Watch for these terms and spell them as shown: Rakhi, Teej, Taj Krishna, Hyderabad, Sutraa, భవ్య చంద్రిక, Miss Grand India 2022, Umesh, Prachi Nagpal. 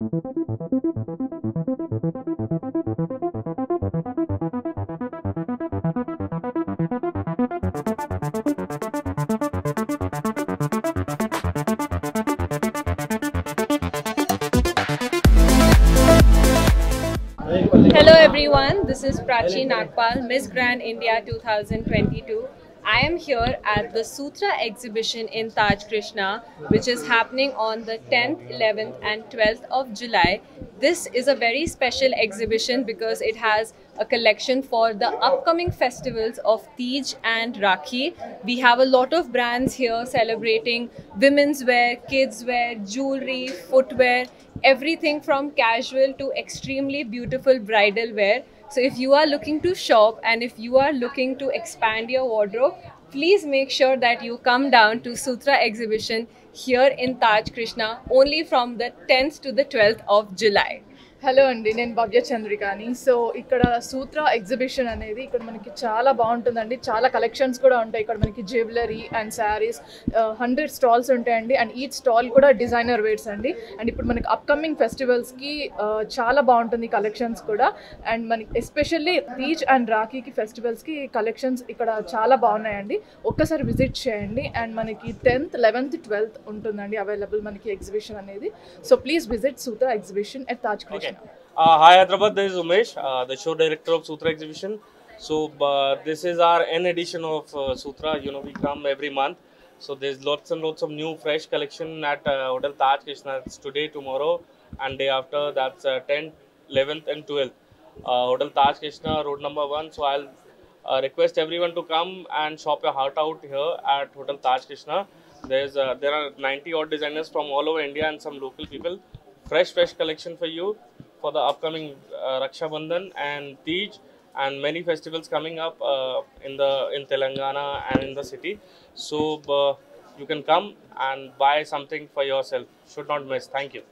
Hello everyone, this is Prachi Nagpal, Miss Grand India 2022. I am here at the Sutraa exhibition in Taj Krishna, which is happening on the 10th, 11th and 12th of July. This is a very special exhibition because it has a collection for the upcoming festivals of Teej and Rakhi. We have a lot of brands here celebrating women's wear, kids wear, jewelry, footwear, everything from casual to extremely beautiful bridal wear. So if you are looking to shop and if you are looking to expand your wardrobe, please make sure that you come down to Sutraa exhibition here in Taj Krishna only from the 10th to the 12th of July. Hello అండి, నేను భవ్య చంద్రికాని. So ఇక్కడ Sutra exhibition అనేది ఇక్కడ మనకి చాలా బాగుంటుందండి. చాలా collections కూడా ఉంటాయి. ఇక్కడ మనకి జ్యువెలరీ అండ్ శారీస్ 100 స్టాల్స్ ఉంటాయండి. అండ్ ఈచ్ స్టాల్ కూడా డిజైనర్ వేర్స్ అండి. అండ్ ఇప్పుడు మనకి అప్కమింగ్ ఫెస్టివల్స్కి చాలా బాగుంటుంది కలెక్షన్స్ కూడా. అండ్ మనకి ఎస్పెషల్లీ తీజ్ అండ్ రాఖీకి ఫెస్టివల్స్కి కలెక్షన్స్ ఇక్కడ చాలా బాగున్నాయండి. ఒక్కసారి విజిట్ చేయండి. అండ్ మనకి 10th, 11th, 12th ఉంటుందండి అవైలబుల్ మనకి ఎగ్జిబిషన్ అనేది. So please visit Sutra exhibition at Taj Krishna. Hi Hyderabad, this is Umesh, the show director of Sutraa exhibition. So this is our N edition of Sutraa. You know, we come every month. So there's lots and lots of new fresh collection at Hotel Taj Krishna. It's today, tomorrow and day after. That's 10th, 11th and 12th. Hotel Taj Krishna, road number 1. So I'll request everyone to come and shop your heart out here at Hotel Taj Krishna. There are 90 odd designers from all over India and some local people. Fresh collection for you for the upcoming Raksha Bandhan and Teej and many festivals coming up in Telangana and in the city. So you can come and buy something for yourself. Should not miss. Thank you.